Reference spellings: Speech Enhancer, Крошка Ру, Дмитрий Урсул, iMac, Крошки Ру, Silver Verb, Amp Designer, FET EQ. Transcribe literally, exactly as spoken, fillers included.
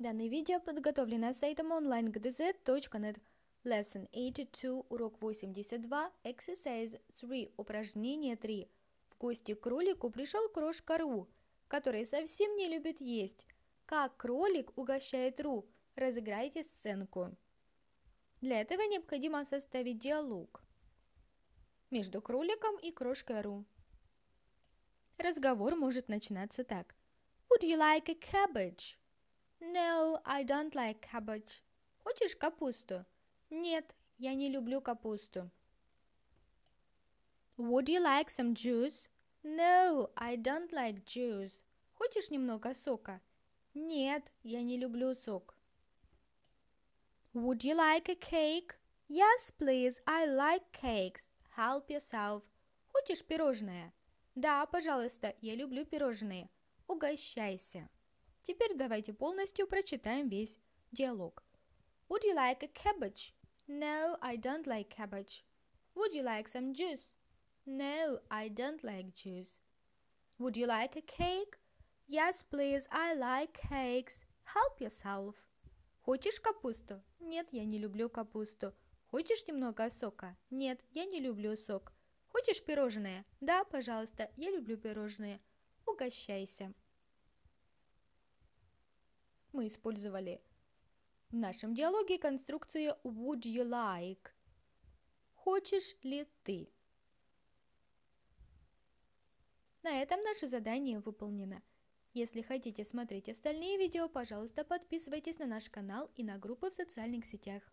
Данное видео подготовлено сайтом онлайн точка джи ди зет точка нет. Lesson восемьдесят два, урок восемьдесят два, Exercise три, упражнение три. В гости к кролику пришел Крошка Ру, который совсем не любит есть. Как кролик угощает Ру? Разыграйте сценку. Для этого необходимо составить диалог между кроликом и Крошкой Ру. Разговор может начинаться так. Would you like a cabbage? No, I don't like cabbage. Хочешь капусту? Нет, я не люблю капусту. Would you like some juice? No, I don't like juice. Хочешь немного сока? Нет, я не люблю сок. Would you like a cake? Yes, please, I like cakes. Help yourself. Хочешь пирожное? Да, пожалуйста, я люблю пирожные. Угощайся. Теперь давайте полностью прочитаем весь диалог. Would you like a cabbage? No, I don't like cabbage. Would you like some juice? No, I don't like juice. Would you like a cake? Yes, please, I like cakes. Help yourself. Хочешь капусту? Нет, я не люблю капусту. Хочешь немного сока? Нет, я не люблю сок. Хочешь пирожное? Да, пожалуйста, я люблю пирожные. Угощайся. Мы использовали в нашем диалоге конструкцию would you like. Хочешь ли ты? На этом наше задание выполнено. Если хотите смотреть остальные видео, пожалуйста, подписывайтесь на наш канал и на группы в социальных сетях.